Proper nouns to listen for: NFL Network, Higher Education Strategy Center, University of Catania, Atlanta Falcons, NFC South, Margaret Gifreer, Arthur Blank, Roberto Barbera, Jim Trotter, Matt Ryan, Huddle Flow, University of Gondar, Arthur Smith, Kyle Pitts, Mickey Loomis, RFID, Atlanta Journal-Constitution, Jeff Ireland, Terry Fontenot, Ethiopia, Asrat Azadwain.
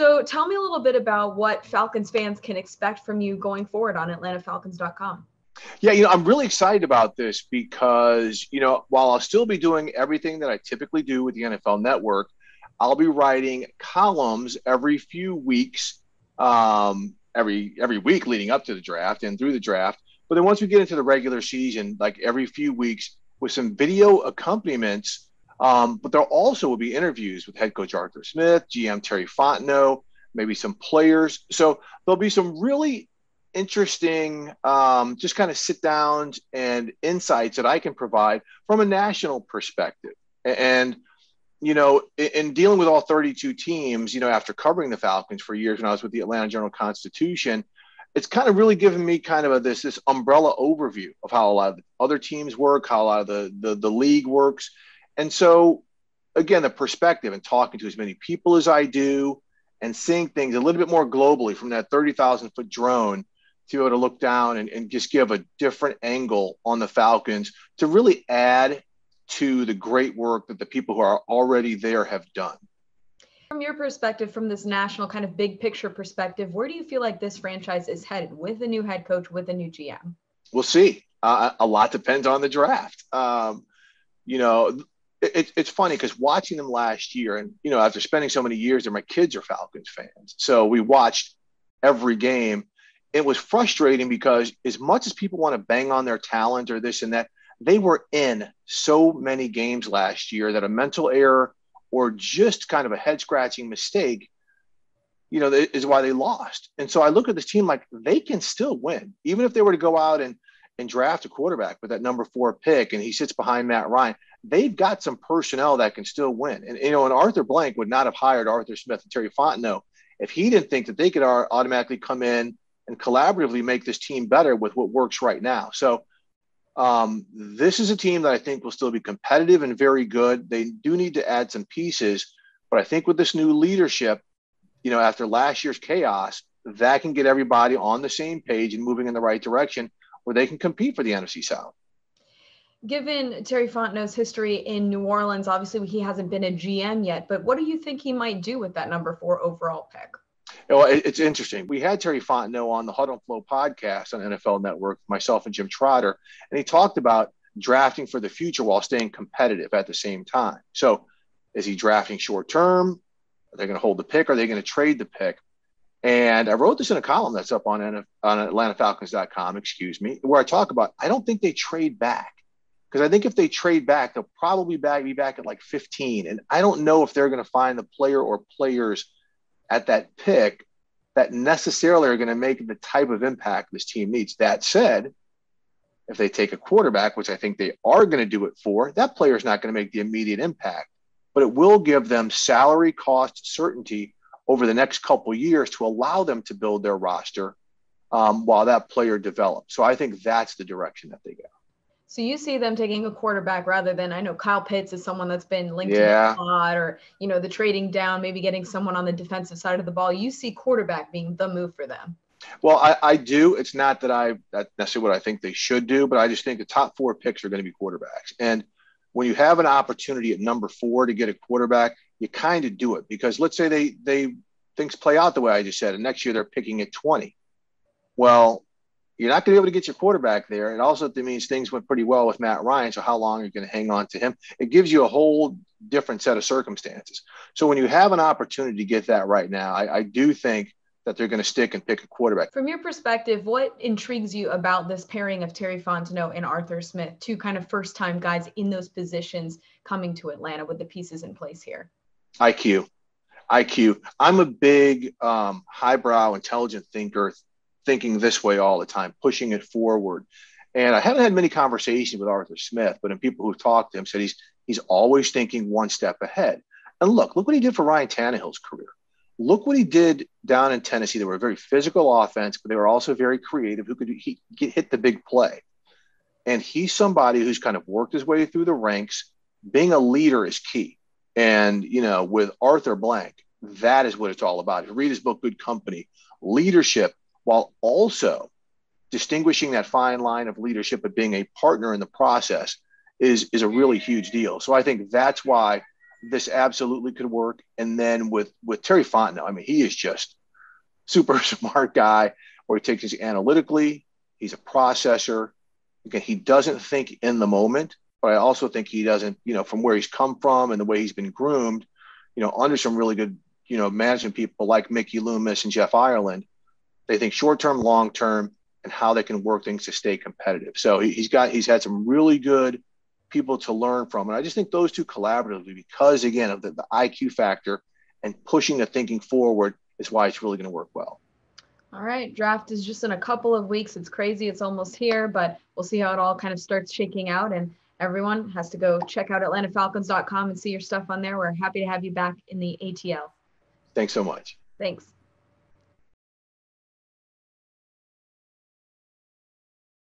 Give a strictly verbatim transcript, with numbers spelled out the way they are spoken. So tell me a little bit about what Falcons fans can expect from you going forward on Atlanta Falcons dot com. Yeah, you know, I'm really excited about this because, you know, while I'll still be doing everything that I typically do with the N F L Network, I'll be writing columns every few weeks, um, every every week leading up to the draft and through the draft. But then once we get into the regular season, like every few weeks with some video accompaniments, um, but there also will be interviews with head coach Arthur Smith, G M Terry Fontenot, maybe some players. So there'll be some really interesting um, just kind of sit downs and insights that I can provide from a national perspective. And, you know, in dealing with all thirty-two teams, you know, after covering the Falcons for years when I was with the Atlanta Journal-Constitution, it's kind of really given me kind of a, this this umbrella overview of how a lot of the other teams work, how a lot of the, the, the league works. And so, again, the perspective and talking to as many people as I do and seeing things a little bit more globally from that thirty thousand foot drone, to be able to look down and, and just give a different angle on the Falcons to really add to the great work that the people who are already there have done. From your perspective, from this national kind of big picture perspective, where do you feel like this franchise is headed with a new head coach, with a new G M? We'll see. Uh, a lot depends on the draft. Um, you know, it, it's funny because watching them last year and, you know, after spending so many years there, my kids are Falcons fans. So we watched every game. It was frustrating because as much as people want to bang on their talent or this and that, they were in so many games last year that a mental error or just kind of a head-scratching mistake, you know, is why they lost. And so I look at this team like they can still win. Even if they were to go out and, and draft a quarterback with that number four pick and he sits behind Matt Ryan, they've got some personnel that can still win. And, you know, and Arthur Blank would not have hired Arthur Smith and Terry Fontenot if he didn't think that they could automatically come in and collaboratively make this team better with what works right now. So um, this is a team that I think will still be competitive and very good. They do need to add some pieces, but I think with this new leadership, you know, after last year's chaos, that can get everybody on the same page and moving in the right direction where they can compete for the N F C South. Given Terry Fontenot's history in New Orleans, obviously he hasn't been a G M yet, but what do you think he might do with that number four overall pick? Well, it's interesting. We had Terry Fontenot on the Huddle Flow podcast on N F L Network, myself and Jim Trotter, and he talked about drafting for the future while staying competitive at the same time. So is he drafting short term? Are they going to hold the pick? Are they going to trade the pick? And I wrote this in a column that's up on, N F- on Atlanta Falcons dot com, excuse me, where I talk about I don't think they trade back because I think if they trade back, they'll probably back, be back at like fifteen. And I don't know if they're going to find the player or players at that pick that necessarily are going to make the type of impact this team needs. That said, if they take a quarterback, which I think they are going to do it for, that player is not going to make the immediate impact, but it will give them salary cost certainty over the next couple years to allow them to build their roster um, while that player develops. So I think that's the direction that they go. So you see them taking a quarterback rather than, I know Kyle Pitts is someone that's been linked yeah. to a lot, or, you know, the trading down, maybe getting someone on the defensive side of the ball. You see quarterback being the move for them. Well, I, I do. It's not that I that's necessarily what I think they should do, but I just think the top four picks are going to be quarterbacks. And when you have an opportunity at number four to get a quarterback, you kind of do it because let's say they, they things play out the way I just said, and next year they're picking at twenty. Well, you're not going to be able to get your quarterback there. And also that means things went pretty well with Matt Ryan. So how long are you going to hang on to him? It gives you a whole different set of circumstances. So when you have an opportunity to get that right now, I, I do think that they're going to stick and pick a quarterback. From your perspective, what intrigues you about this pairing of Terry Fontenot and Arthur Smith, two kind of first-time guys in those positions coming to Atlanta with the pieces in place here? I Q. I Q. I'm a big um, highbrow, intelligent thinker, thinking this way all the time, pushing it forward. And I haven't had many conversations with Arthur Smith, but in people who've talked to him said he's he's always thinking one step ahead. And look, look what he did for Ryan Tannehill's career. Look what he did down in Tennessee. They were a very physical offense, but they were also very creative, who could he, get, hit the big play. And he's somebody who's kind of worked his way through the ranks. Being a leader is key. And, you know, with Arthur Blank, that is what it's all about. If you read his book, Good Company, leadership, while also distinguishing that fine line of leadership but being a partner in the process is, is a really huge deal. So I think that's why this absolutely could work. And then with, with Terry Fontenot, I mean, he is just super smart guy where he takes things analytically. He's a processor. Again, he doesn't think in the moment, but I also think he doesn't, you know, from where he's come from and the way he's been groomed, you know, under some really good, you know, management people like Mickey Loomis and Jeff Ireland, they think short-term, long-term, and how they can work things to stay competitive. So he, he's got, he's had some really good people to learn from. And I just think those two collaboratively, because again, of the, the I Q factor and pushing the thinking forward, is why it's really going to work well. All right. Draft is just in a couple of weeks. It's crazy. It's almost here, but we'll see how it all kind of starts shaking out. And everyone has to go check out atlanta falcons dot com and see your stuff on there. We're happy to have you back in the A T L. Thanks so much. Thanks.